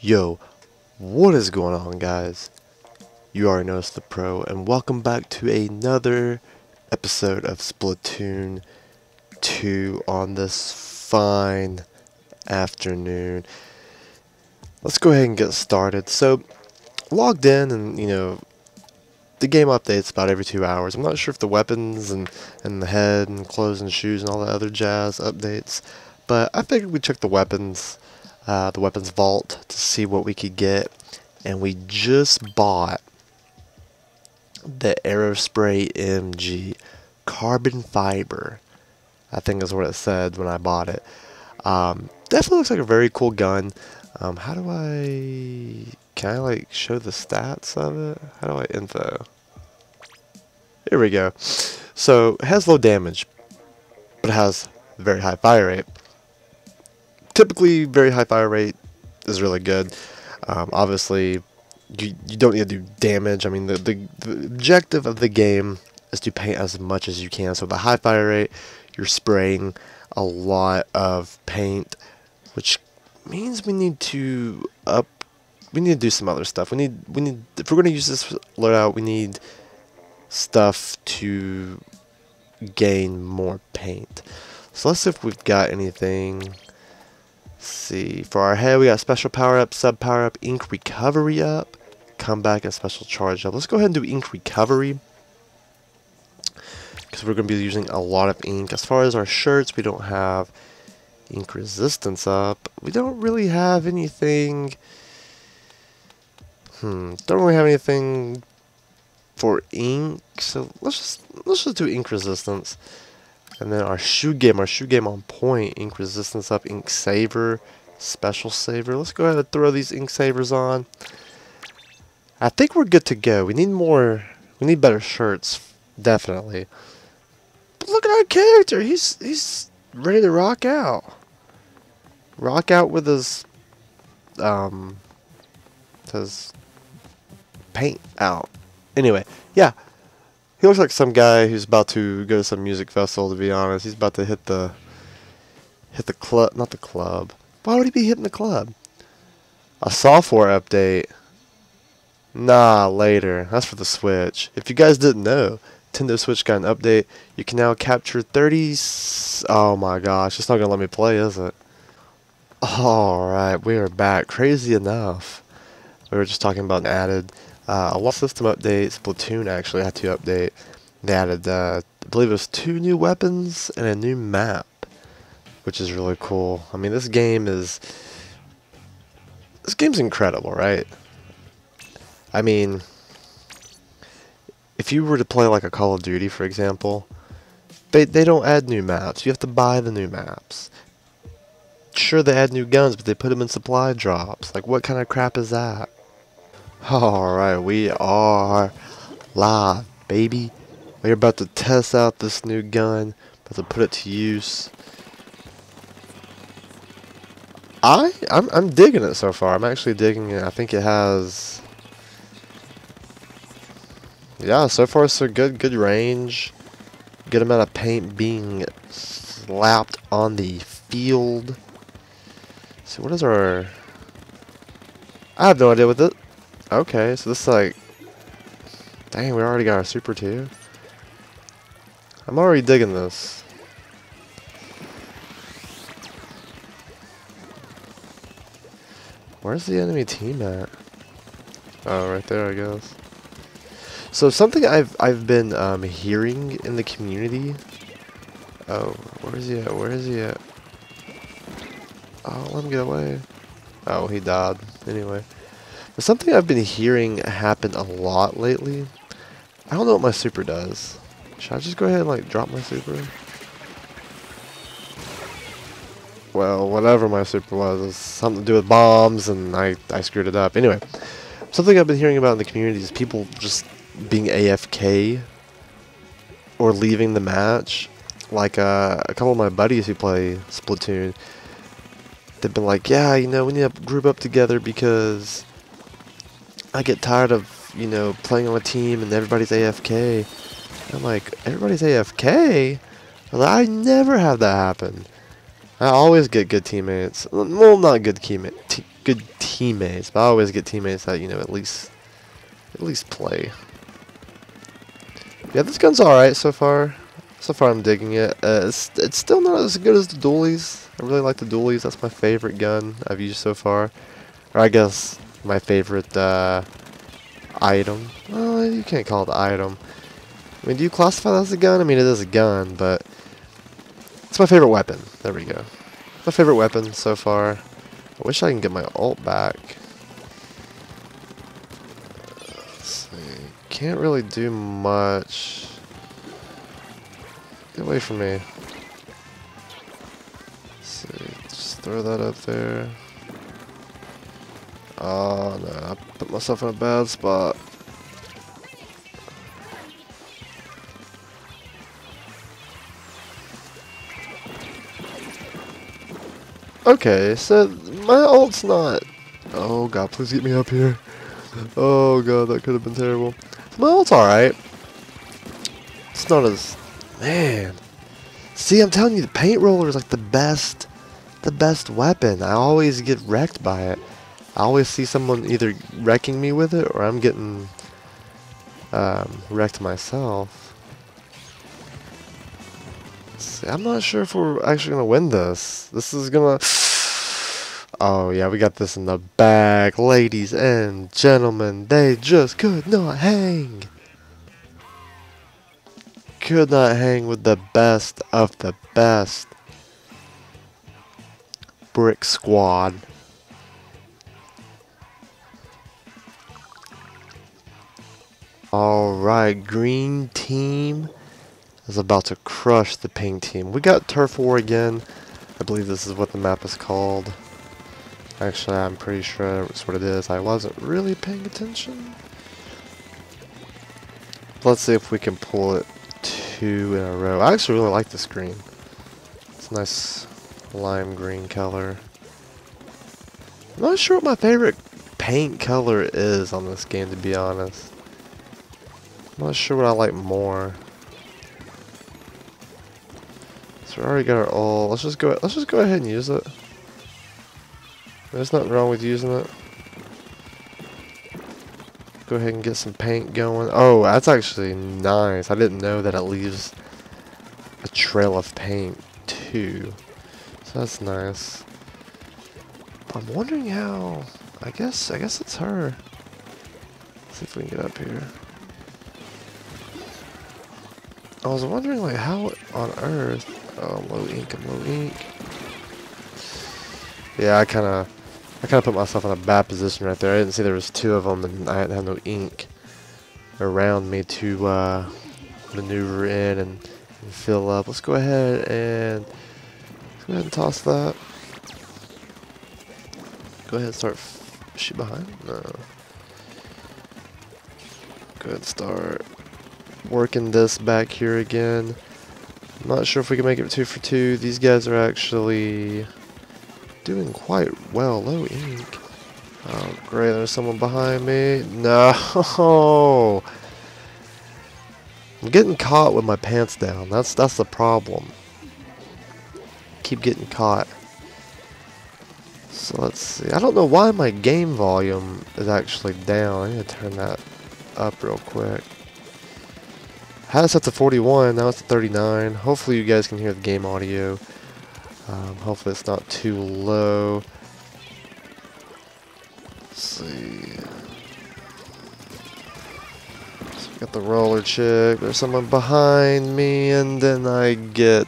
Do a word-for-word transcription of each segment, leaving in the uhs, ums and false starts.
Yo, what is going on, guys? You already noticed the pro, and welcome back to another episode of Splatoon two on this fine afternoon. Let's go ahead and get started. So, logged in, and you know, the game updates about every two hours. I'm not sure if the weapons and, and the head and clothes and shoes and all that other jazz updates, but I figured we'd check the weapons. Uh, the weapons vault to see what we could get, and we just bought the Aerospray M G carbon fiber, I think is what it said when I bought it. Um, definitely looks like a very cool gun. Um, how do I, can I like show the stats of it? How do I info? Here we go. So it has low damage, but it has very high fire rate. Typically, very high fire rate is really good. Um, obviously, you, you don't need to do damage. I mean, the, the, the objective of the game is to paint as much as you can. So the high fire rate, you're spraying a lot of paint, which means we need to up. We need to do some other stuff. We need we need if we're going to use this loadout, we need stuff to gain more paint. So let's see if we've got anything. See, for our head, we got special power up, sub power up, ink recovery up, comeback, and special charge up. Let's go ahead and do ink recovery because we're going to be using a lot of ink. As far as our shirts, we don't have ink resistance up. We don't really have anything. Hmm, don't really have anything for ink. So let's just let's just do ink resistance. And then our shoe game, our shoe game on point, ink resistance up, ink saver, special saver. Let's go ahead and throw these ink savers on. I think we're good to go. We need more, we need better shirts, definitely. But look at our character, he's, he's ready to rock out. Rock out with his, um, his paint out. Anyway, yeah. He looks like some guy who's about to go to some music festival, to be honest. He's about to hit the... Hit the club... Not the club. Why would he be hitting the club? A software update? Nah, later. That's for the Switch. If you guys didn't know, Nintendo Switch got an update. You can now capture thirty... Oh my gosh, it's not gonna let me play, is it? Alright, we are back. Crazy enough. We were just talking about an added... Uh, a lot of system updates. Splatoon actually had to update. They added, uh, I believe it was two new weapons and a new map, which is really cool. I mean, this game is, this game's incredible, right? I mean, if you were to play like a Call of Duty, for example, they, they don't add new maps. You have to buy the new maps. Sure, they add new guns, but they put them in supply drops. Like, what kind of crap is that? Alright, we are live, baby. We're about to test out this new gun, about to put it to use. I, I'm, I'm digging it so far. I'm actually digging it. I think it has... Yeah, so far so good. Good range. Good amount of paint being slapped on the field. So what is our... I have no idea what this... Okay, so this is like, dang, we already got our super tier. I'm already digging this. Where's the enemy team at? Oh, right there, I guess. So something I've I've been um, hearing in the community. Oh, where is he at? Where is he at? Oh, let him get away. Oh, he died. Anyway. Something I've been hearing happen a lot lately. I don't know what my super does. Should I just go ahead and like drop my super? Well, whatever my super was, it was something to do with bombs, and I, I screwed it up. Anyway, something I've been hearing about in the community is people just being A F K or leaving the match. Like uh, a couple of my buddies who play Splatoon, they've been like, yeah, you know, we need to group up together because... I get tired of, you know, playing on a team and everybody's A F K. I'm like, everybody's A F K? I never have that happen. I always get good teammates. Well, not good teammates. good teammates, but I always get teammates that, you know, at least at least play. Yeah, this gun's alright so far. So far I'm digging it. Uh, it's, it's still not as good as the dualies. I really like the dualies. That's my favorite gun I've used so far. Or I guess my favorite uh, item. Well, you can't call it an item. I mean, do you classify that as a gun? I mean, it is a gun, but it's my favorite weapon. There we go. My favorite weapon so far. I wish I can get my ult back. Let's see. Can't really do much. Get away from me. Let's see. Just throw that up there. Oh no, I put myself in a bad spot. Okay, so my ult's not... Oh god, please get me up here. Oh god, that could have been terrible. My ult's alright. It's not as... Man. See, I'm telling you, the paint roller is like the best... The best weapon. I always get wrecked by it. I always see someone either wrecking me with it, or I'm getting um, wrecked myself. See, I'm not sure if we're actually going to win this. This is going to... Oh, yeah, we got this in the bag. Ladies and gentlemen, they just could not hang. Could not hang with the best of the best. Brick Squad. Alright, green team is about to crush the pink team. We got Turf War again. I believe this is what the map is called. Actually, I'm pretty sure it's what it is. I wasn't really paying attention. Let's see if we can pull it two in a row. I actually really like this green. It's a nice lime green color. I'm not sure what my favorite paint color is on this game, to be honest. I'm not sure what I like more. So we already got our ult. Let's just go. Let's just go ahead and use it. There's nothing wrong with using it. Go ahead and get some paint going. Oh, that's actually nice. I didn't know that it leaves a trail of paint too. So that's nice. I'm wondering how. I guess. I guess it's her. Let's see if we can get up here. I was wondering, like, how on earth... Oh, I'm low ink, I'm low ink. Yeah, I kind of... I kind of put myself in a bad position right there. I didn't see there was two of them, and I didn't have no ink around me to uh, maneuver in and, and fill up. Let's go ahead and... Let's go ahead and toss that. Go ahead and start... F Is she behind? No. Go ahead and start... working this back here again. I'm not sure if we can make it two for two. These guys are actually doing quite well. Low ink. Oh great, there's someone behind me. No, I'm getting caught with my pants down. That's that's the problem. Keep getting caught. So let's see. I don't know why my game volume is actually down. I need to turn that up real quick. Had us up to forty-one, now it's to thirty-nine. Hopefully you guys can hear the game audio. Um, hopefully it's not too low. Let's see. So we got the roller chick. There's someone behind me, and then I get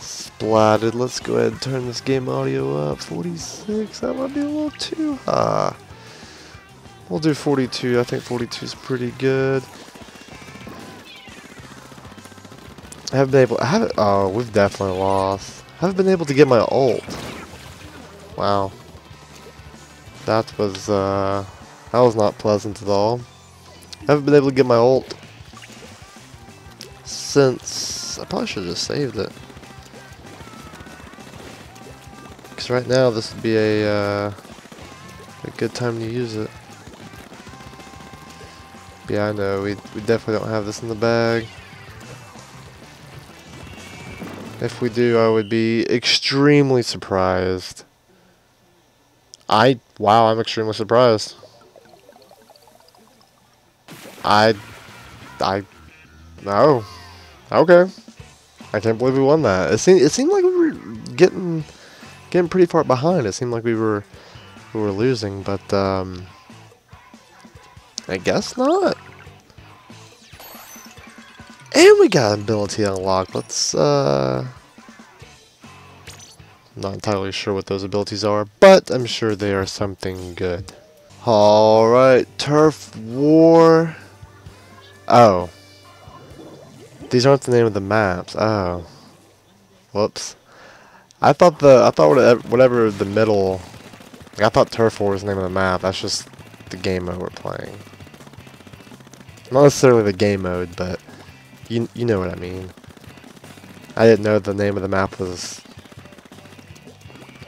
splatted. Let's go ahead and turn this game audio up. forty-six, that might be a little too high. We'll do forty-two, I think forty-two is pretty good. I haven't been able. I haven't. Oh, we've definitely lost. I haven't been able to get my ult. Wow. That was. Uh, that was not pleasant at all. I haven't been able to get my ult since. I probably should have just saved it. Because right now this would be a uh, a good time to use it. Yeah, I know. We we definitely don't have this in the bag. If we do, I would be extremely surprised. I, wow, I'm extremely surprised. I, I, no. Okay. I can't believe we won that. It seemed, it seemed like we were getting, getting pretty far behind. It seemed like we were, we were losing, but, um, I guess not. And we got ability unlocked. Let's, uh, not entirely sure what those abilities are, but I'm sure they are something good. Alright, Turf War. Oh. These aren't the name of the maps. Oh. Whoops. I thought the, I thought whatever the middle, like I thought Turf War was the name of the map. That's just the game mode we're playing. Not necessarily the game mode, but you, you know what I mean. I didn't know the name of the map was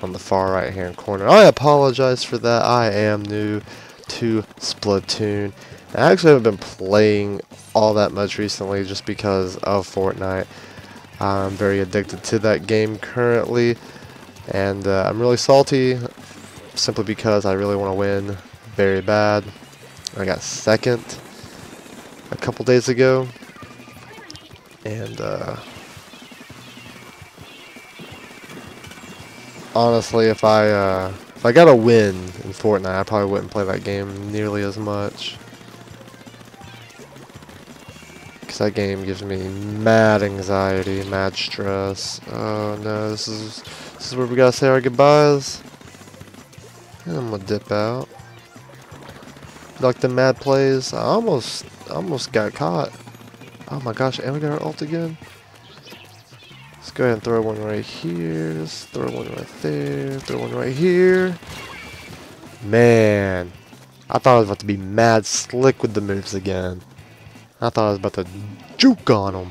on the far right hand corner. I apologize for that. I am new to Splatoon. I actually haven't been playing all that much recently just because of Fortnite. I'm very addicted to that game currently, and uh, I'm really salty simply because I really want to win very bad. I got second a couple days ago, and uh, honestly, if I uh, if I got a win in Fortnite, I probably wouldn't play that game nearly as much. Because that game gives me mad anxiety, mad stress. Oh no, this is this is where we gotta say our goodbyes. And I'm gonna dip out. Like the mad plays. I almost almost got caught. Oh my gosh, and we got our ult again. Let's go ahead and throw one right here. Let's throw one right there. Throw one right here. Man. I thought I was about to be mad slick with the moves again. I thought I was about to juke on them.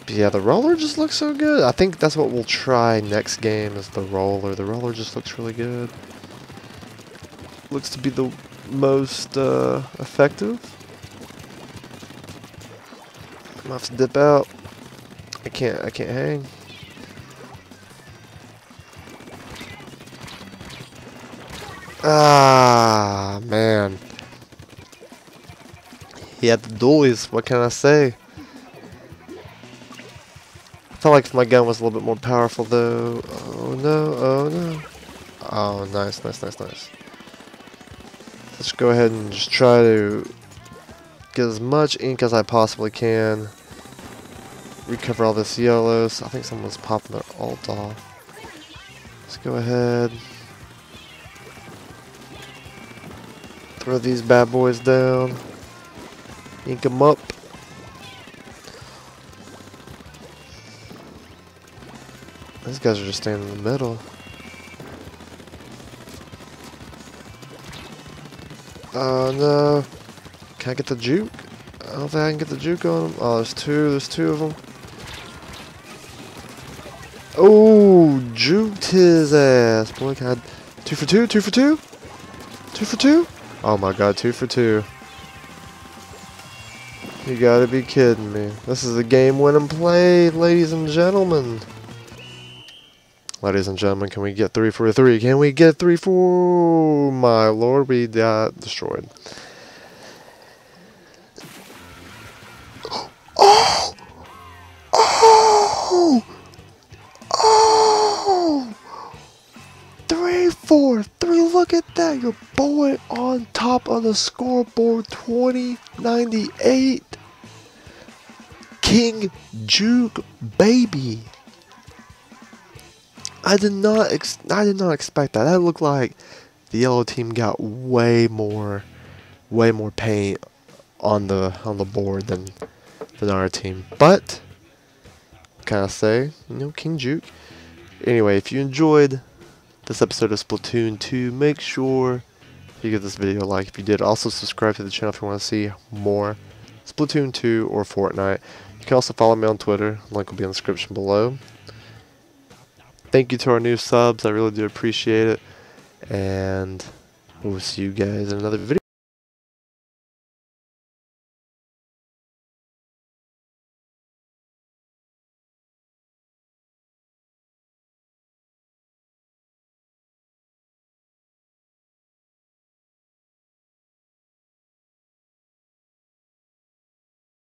But yeah, the roller just looks so good. I think that's what we'll try next game is the roller. The roller just looks really good. Looks to be the most uh, effective. I'm gonna have to dip out. I can't, I can't hang. Ah, man. He had the dualies, what can I say? I felt like if my gun was a little bit more powerful though. Oh no, oh no. Oh, nice, nice, nice, nice. Let's go ahead and just try to get as much ink as I possibly can. Recover all this yellow. So I think someone's popping their ult off. Let's go ahead. Throw these bad boys down. Ink them up. These guys are just standing in the middle. Oh no. Can I get the juke? I don't think I can get the juke on them. Oh, there's two. There's two of them. Oh, juked his ass. Boy, can I... Two for two? Two for two? Two for two? Oh my god, two for two. You gotta be kidding me. This is a game win and play, ladies and gentlemen. Ladies and gentlemen, can we get three for a three? Can we get three for... My lord, we got destroyed. Oh! Oh! Oh! Three, four, three, look at that. Your boy on top of the scoreboard, twenty ninety-eight. King Juke, baby. I did not ex I did not expect that. That looked like the yellow team got way more way more paint on the on the board than than our team. But can I say, you know, King Juke. Anyway, if you enjoyed this episode of Splatoon two, make sure you give this video a like if you did. Also subscribe to the channel if you want to see more Splatoon two or Fortnite. You can also follow me on Twitter. Link will be in the description below. Thank you to our new subs. I really do appreciate it. And we'll see you guys in another video.